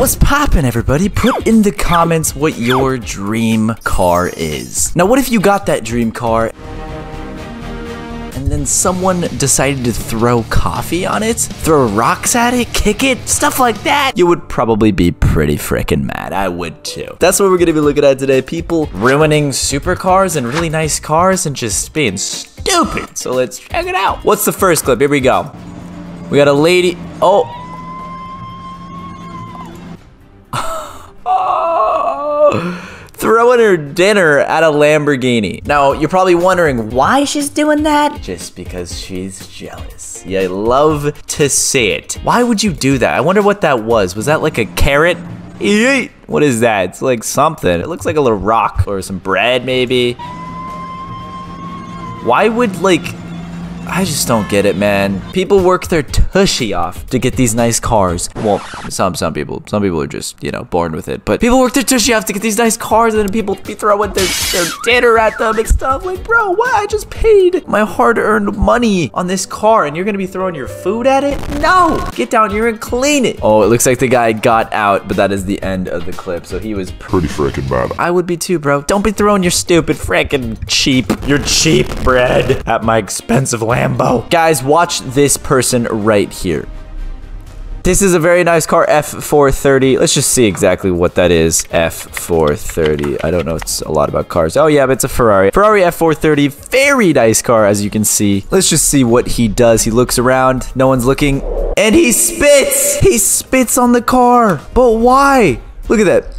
What's poppin', everybody? Put in the comments what your dream car is. Now, what if you got that dream car and then someone decided to throw coffee on it, throw rocks at it, kick it, stuff like that? You would probably be pretty freaking mad. I would too. That's what we're gonna be looking at today. People ruining supercars and really nice cars and just being stupid. So let's check it out. What's the first clip? Here we go. We got a lady. Oh. Throwing her dinner at a Lamborghini. Now, you're probably wondering why she's doing that? Just because she's jealous. You love to see it. Why would you do that? I wonder what that was. Was that like a carrot? Eat. What is that? It's like something. It looks like a little rock or some bread maybe. Why would like... I just don't get it, man. People work their tushy off to get these nice cars. Well, some people are just, you know, born with it. But people work their tushy off to get these nice cars, and then people be throwing their dinner at them and stuff. Like, bro, why? I just paid my hard-earned money on this car, and you're gonna be throwing your food at it? No! Get down here and clean it. Oh, it looks like the guy got out, but that is the end of the clip. So he was pretty freaking bad. I would be too, bro. Don't be throwing your stupid freaking cheap bread at my expensive land. Lambo. Guys, watch this person right here. This is a very nice car, F430. Let's just see exactly what that is, F430. I don't know, it's a lot about cars. Oh yeah, but it's a Ferrari. Ferrari F430, very nice car, as you can see. Let's just see what he does. He looks around, no one's looking, and he spits! He spits on the car, but why? Look at that.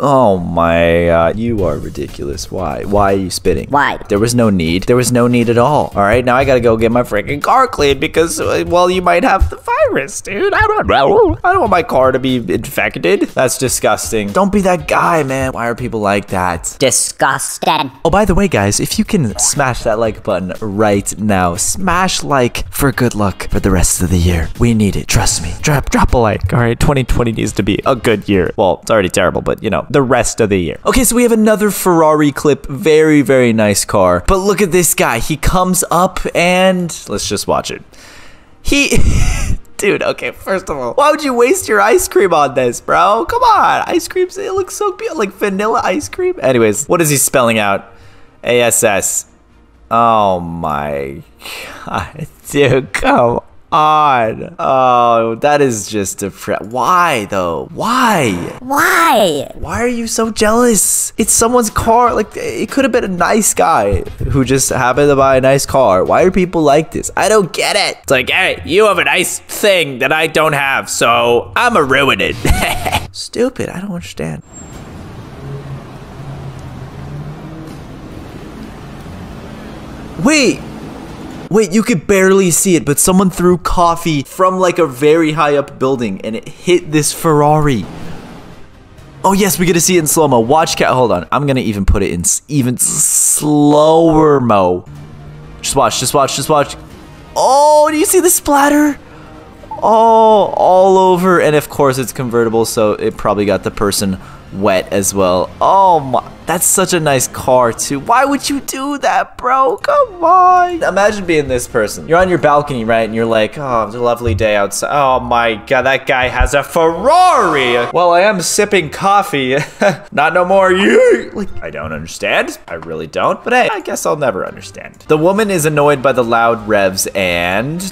Oh my god, you are ridiculous. Why are you spitting? Why? There was no need. There was no need at all. All right, now I gotta go get my freaking car cleaned because, well, you might have the virus, dude. I don't want my car to be infected. That's disgusting. Don't be that guy, man. Why are people like that? Disgusting. Oh, by the way, guys, if you can smash that like button right now, smash like for good luck for the rest of the year. We need it. Trust me. Drop a like. All right, 2020 needs to be a good year. Well, it's already terrible, but you know, the rest of the year. Okay, so we have another Ferrari clip. Very, very nice car. But look at this guy. He comes up and... let's just watch it. He... Dude, okay, first of all, why would you waste your ice cream on this, bro? Come on. Ice cream, it looks so beautiful. Like vanilla ice cream. Anyways, what is he spelling out? A-S-S. Oh my god. Dude, come on. Oh, that is just a why though? Why are you so jealous? It's someone's car. Like, it could have been a nice guy who just happened to buy a nice car. Why are people like this? I don't get it. It's like, hey, you have a nice thing that I don't have, so I'ma ruin it. Stupid. I don't understand. Wait, you could barely see it, but someone threw coffee from like a very high up building and it hit this Ferrari. Oh yes, we get to see it in slow-mo. Watch cat, hold on. I'm gonna even put it in even slower-mo. Just watch. Oh, do you see the splatter? Oh, all over. And of course it's convertible, so it probably got the person wet as well. Oh my, that's such a nice car too. Why would you do that, bro? Come on. Imagine being this person. You're on your balcony, right? And you're like, oh, it's a lovely day outside. Oh my god, that guy has a Ferrari. Well, I am sipping coffee. Not no more. Like, I don't understand. I really don't. But hey, I guess I'll never understand. The woman is annoyed by the loud revs and ...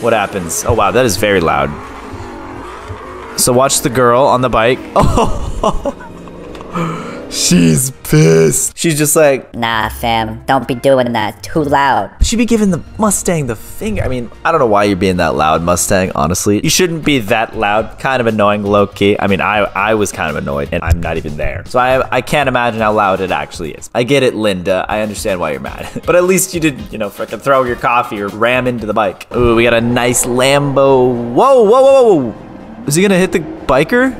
What happens? Oh wow, that is very loud. So watch the girl on the bike. Oh, she's pissed. She's just like, nah, fam, don't be doing that. Too loud. She'd be giving the Mustang the finger. I mean, I don't know why you're being that loud, Mustang, honestly. You shouldn't be that loud. Kind of annoying, low-key. I mean, I was kind of annoyed, and I'm not even there. So I can't imagine how loud it actually is. I get it, Linda. I understand why you're mad. But at least you didn't, you know, freaking throw your coffee or ram into the bike. Ooh, we got a nice Lambo. Whoa. Is he gonna hit the biker?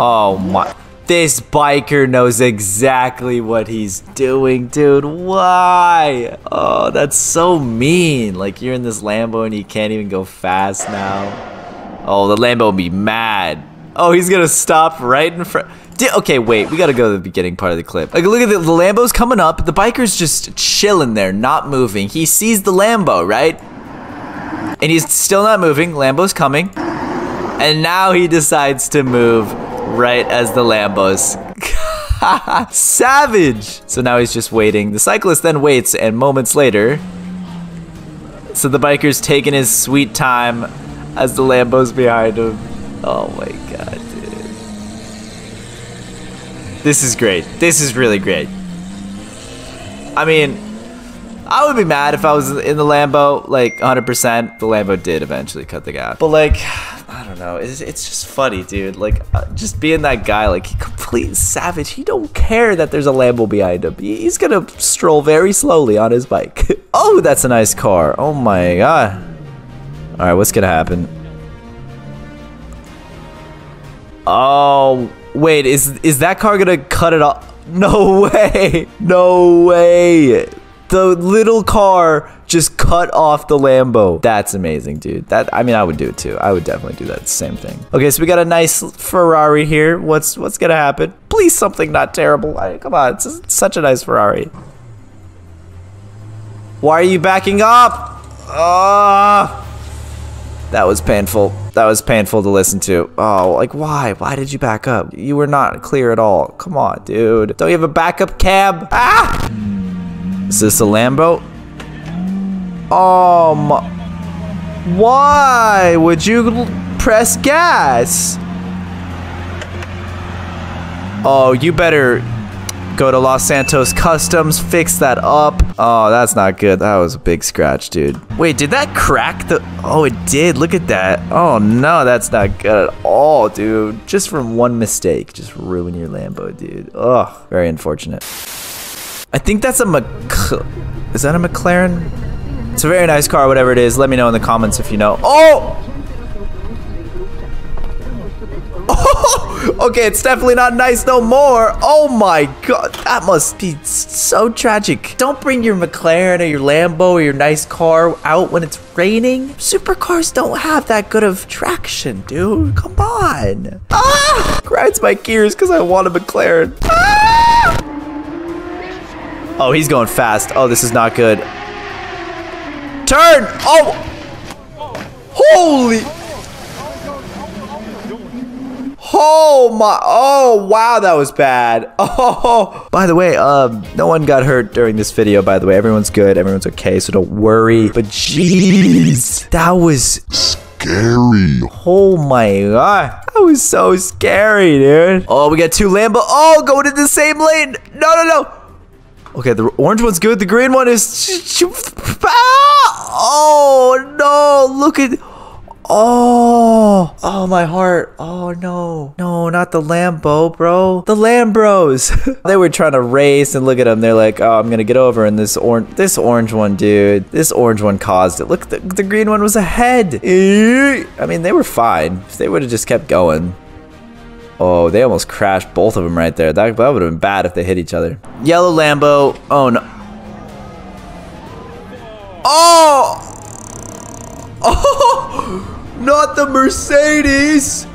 Oh my. This biker knows exactly what he's doing, dude. Why? Oh, that's so mean. Like, you're in this Lambo and you can't even go fast now. Oh, the Lambo will be mad. Oh, he's gonna stop right in front. Okay, wait, we gotta go to the beginning part of the clip. Like, look at the Lambo's coming up. The biker's just chilling there, not moving. He sees the Lambo, right? And he's still not moving. Lambo's coming. And now he decides to move right as the Lambos. Savage! So now he's just waiting. The cyclist then waits, and moments later... So the biker's taking his sweet time as the Lambo's behind him. Oh my god, dude. This is great. This is really great. I mean, I would be mad if I was in the Lambo, like 100%. The Lambo did eventually cut the gap. But like, I don't know. It's just funny, dude. Like, just being that guy, like, he complete savage. He don't care that there's a Lambo behind him. He's gonna stroll very slowly on his bike. Oh, that's a nice car. Oh my god. All right, what's gonna happen? Oh, wait, is that car gonna cut it off? No way. No way. The little car just cut off the Lambo. That's amazing, dude. That, I mean, I would do it too. I would definitely do that same thing. Okay, so we got a nice Ferrari here. What's gonna happen? Please, something not terrible. I mean, come on, it's such a nice Ferrari. Why are you backing up? That was painful. That was painful to listen to. Oh, like why? Why did you back up? You were not clear at all. Come on, dude. Don't you have a backup cab? Ah! Is this a Lambo? Why would you press gas? Oh, you better go to Los Santos Customs, fix that up. Oh, that's not good. That was a big scratch, dude. Wait, did that crack the... Oh, it did. Look at that. Oh, no, that's not good at all, dude. Just from one mistake, just ruin your Lambo, dude. Ugh, very unfortunate. I think that's a Is that a McLaren? It's a very nice car, whatever it is. Let me know in the comments if you know. Oh! Okay, it's definitely not nice no more. Oh my god, that must be so tragic. Don't bring your McLaren or your Lambo or your nice car out when it's raining. Supercars don't have that good of traction, dude. Come on. Ah! Grinds my gears because I want a McLaren. Ah! Oh, he's going fast. Oh, this is not good. Turn! Oh! Holy... Oh my, oh wow, that was bad. Oh, by the way, no one got hurt during this video, by the way. Everyone's good, everyone's okay, so don't worry. But jeez, that was scary. Oh my god, that was so scary, dude. Oh, we got two Lambo. Oh, going in the same lane. No, no, no. Okay, the orange one's good, the green one is... Oh no, look at... Oh, oh, my heart. Oh, no. No, not the Lambo, bro. The Lambros. They were trying to race, and look at them. They're like, oh, I'm going to get over. And this orange one, dude. This orange one caused it. Look, the green one was ahead. I mean, they were fine. If they would have just kept going. Oh, they almost crashed both of them right there. That would have been bad if they hit each other. Yellow Lambo. Oh, no. Oh! Oh! Not the Mercedes!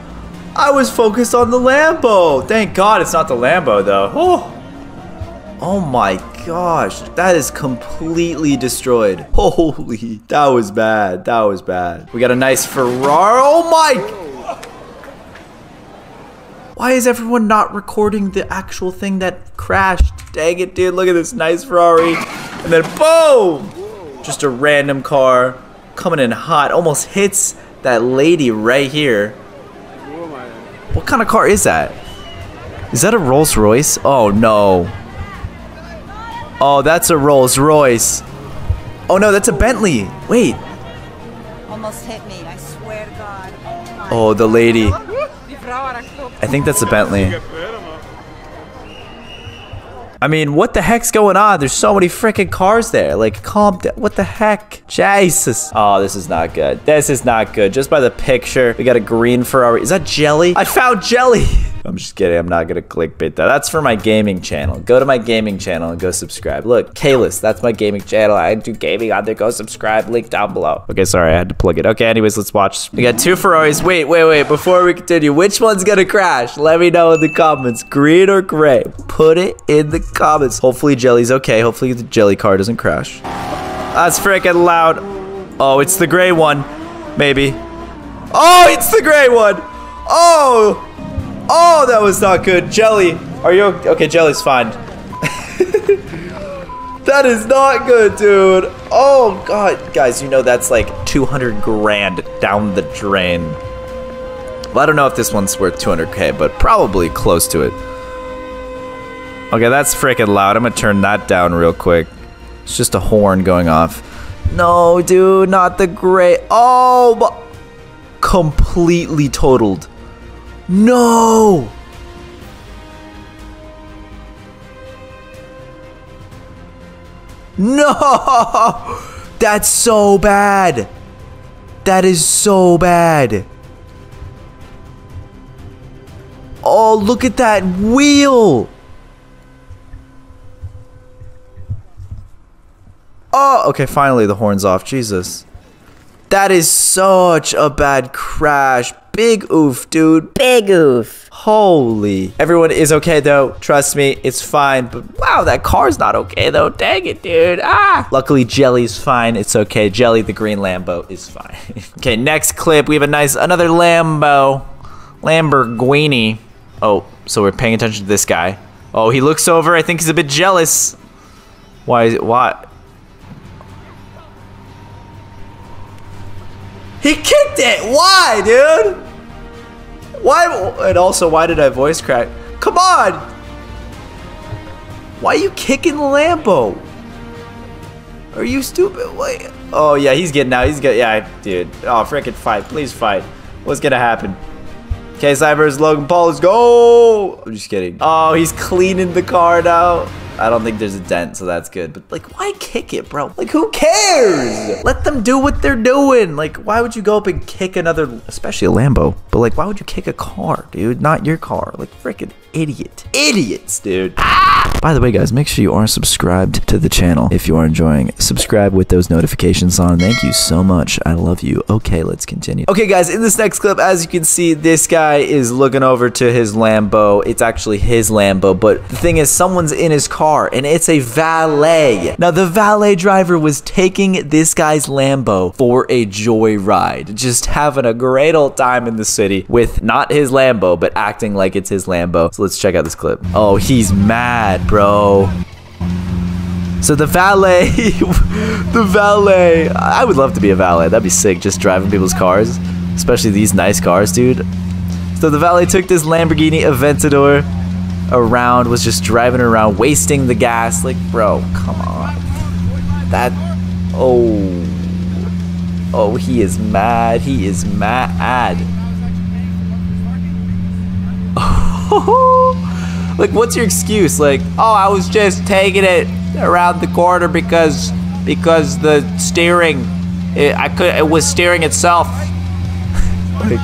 I was focused on the Lambo. Thank God it's not the Lambo, though. Oh, oh my gosh. That is completely destroyed. Holy, that was bad. That was bad. We got a nice Ferrari. Oh my... Why is everyone not recording the actual thing that crashed? Dang it, dude. Look at this nice Ferrari. And then boom! Just a random car coming in hot. Almost hits... that lady right here. What kind of car is that? Is that a Rolls-Royce? Oh no. Oh, that's a Rolls-Royce. Oh no, that's a Bentley. Wait. Almost hit me, I swear to God. Oh, the lady. I think that's a Bentley. I mean, what the heck's going on? There's so many freaking cars there. Like, calm down. What the heck? Jesus. Oh, this is not good. This is not good. Just by the picture, we got a green Ferrari. Is that jelly? I found jelly. I'm just kidding. I'm not going to clickbait that. That's for my gaming channel. Go to my gaming channel and go subscribe. Look, Caylus, that's my gaming channel. I do gaming on there. Go subscribe. Link down below. Okay, sorry. I had to plug it. Okay, anyways, let's watch. We got two Ferraris. Wait, wait, wait. Before we continue, which one's going to crash? Let me know in the comments. Green or gray? Put it in the comments. Hopefully, jelly's okay. Hopefully, the jelly car doesn't crash. That's freaking loud. Oh, it's the gray one. Maybe. Oh, it's the gray one. Oh, oh, that was not good. Jelly, are you okay? Jelly's fine. That is not good, dude. Oh God, guys, you know that's like 200 grand down the drain. Well, I don't know if this one's worth 200K, but probably close to it. Okay, that's freaking loud. I'm gonna turn that down real quick. It's just a horn going off. No, dude, not the gray. Oh, but completely totaled. No. No, that's so bad. That is so bad. Oh, look at that wheel. Oh, okay, finally the horn's off. Jesus. That is such a bad crash. Big oof, dude. Big oof. Holy. Everyone is okay, though. Trust me, it's fine. But wow, that car's not okay, though. Dang it, dude. Ah. Luckily, Jelly's fine. It's okay. Jelly, the green Lambo, is fine. Okay, next clip. We have a nice, another Lambo. Lamborghini. Oh, so we're paying attention to this guy. Oh, he looks over. I think he's a bit jealous. Why is it? Why? He kicked it! Why, dude? Why? And also, why did I voice crack? Come on! Why are you kicking Lambo? Are you stupid? Wait. Oh, yeah, he's getting out. He's getting... Yeah, dude. Oh, freaking fight. Please fight. What's gonna happen? KSI versus Logan Paul. Let's go! I'm just kidding. Oh, he's cleaning the car now. I don't think there's a dent, so that's good. But, like, why kick it, bro? Like, who cares? Let them do what they're doing. Like, why would you go up and kick another, especially a Lambo? But, like, why would you kick a car, dude? Not your car. Like, freaking idiot. Idiots, dude. Ah! By the way, guys, make sure you are subscribed to the channel if you are enjoying. Subscribe with those notifications on. Thank you so much. I love you. Okay, let's continue. Okay, guys, in this next clip, as you can see, this guy is looking over to his Lambo. It's actually his Lambo, but the thing is, someone's in his car. And it's a valet. Now the valet driver was taking this guy's Lambo for a joyride, just having a great old time in the city with not his Lambo, but acting like it's his Lambo. So let's check out this clip. Oh, he's mad, bro. So the valet, I would love to be a valet. That'd be sick, just driving people's cars, especially these nice cars, dude. So the valet took this Lamborghini Aventador around, was just driving around, wasting the gas. Like, bro, come on. That, oh, oh, he is mad. He is mad. Like, what's your excuse? Like, oh, I was just taking it around the corner because the steering, it was steering itself. Like,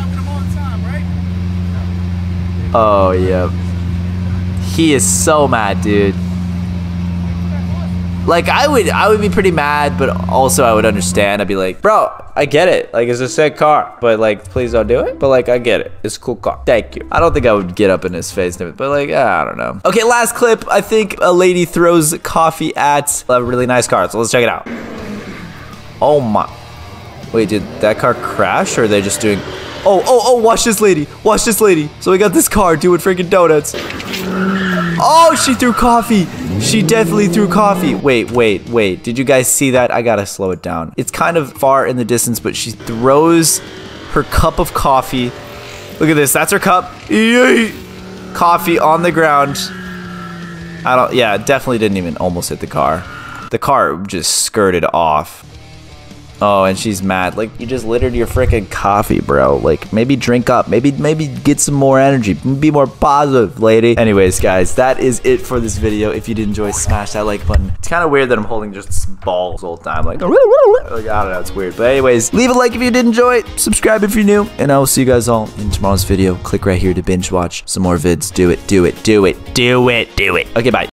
oh yeah. He is so mad, dude. Like, I would be pretty mad, but also I would understand. I'd be like, bro, I get it. Like, it's a sick car, but like, please don't do it. But like, I get it. It's a cool car. Thank you. I don't think I would get up in his face, but like, I don't know. Okay, last clip. I think a lady throws coffee at a really nice car. So let's check it out. Oh my. Wait, did that car crash or are they just doing... Oh, oh, oh, watch this lady. Watch this lady. So we got this car doing freaking donuts. Oh, she threw coffee. She definitely threw coffee. Wait, wait, wait. Did you guys see that? I gotta slow it down. It's kind of far in the distance, but she throws her cup of coffee. Look at this. That's her cup. Yay! Coffee on the ground. I don't... Yeah, definitely didn't even almost hit the car. The car just skirted off. Oh, and she's mad. Like, you just littered your freaking coffee, bro. Like, maybe drink up. Maybe get some more energy. Be more positive, lady. Anyways, guys, that is it for this video. If you did enjoy, smash that like button. It's kind of weird that I'm holding just balls all the time. Like, I don't know. It's weird. But anyways, leave a like if you did enjoy. Subscribe if you're new. And I will see you guys all in tomorrow's video. Click right here to binge watch some more vids. Do it. Do it. Do it. Do it. Do it. Okay, bye.